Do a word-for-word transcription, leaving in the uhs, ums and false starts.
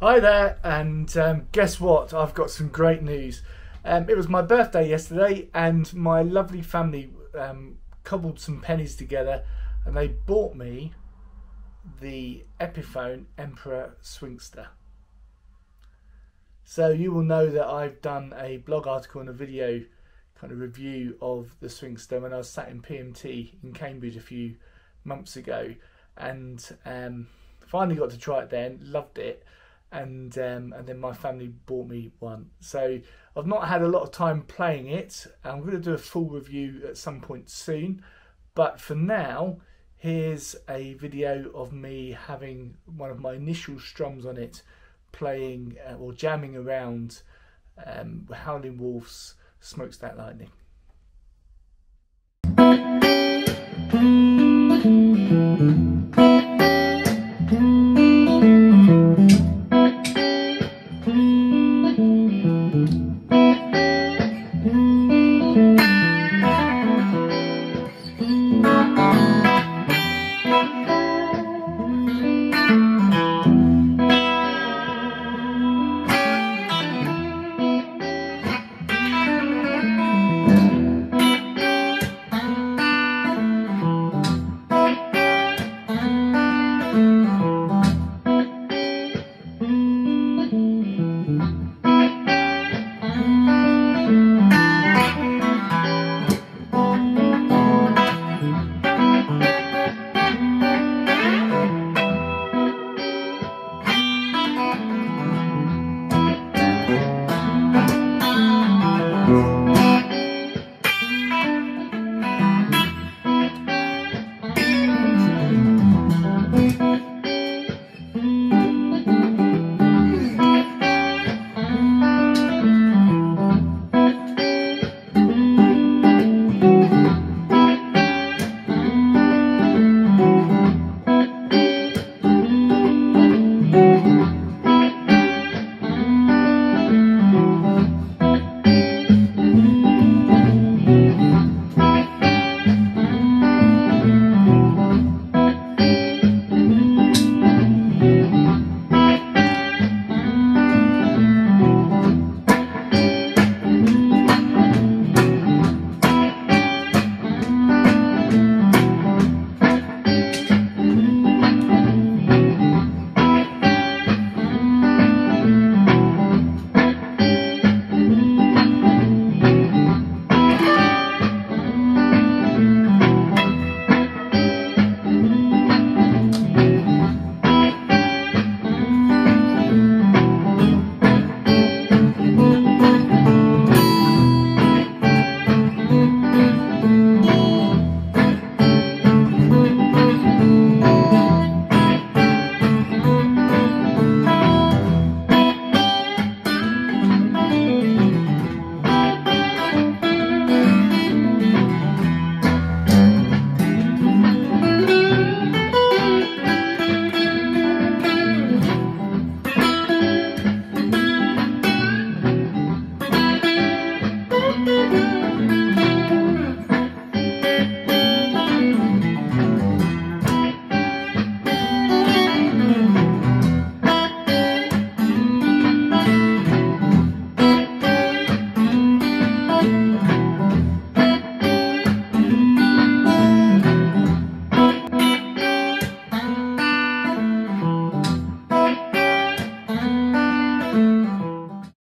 Hi there, and um, guess what? I've got some great news. Um, it was my birthday yesterday, and my lovely family um, cobbled some pennies together, and they bought me the Epiphone Emperor Swingster. So you will know that I've done a blog article and a video kind of review of the Swingster when I was sat in P M T in Cambridge a few months ago, and um, finally got to try it then, loved it. And um, and then my family bought me one, so I've not had a lot of time playing it. I'm going to do a full review at some point soon, but for now, here's a video of me having one of my initial strums on it, playing uh, or jamming around um, Howling Wolf's Smokestack Lightning.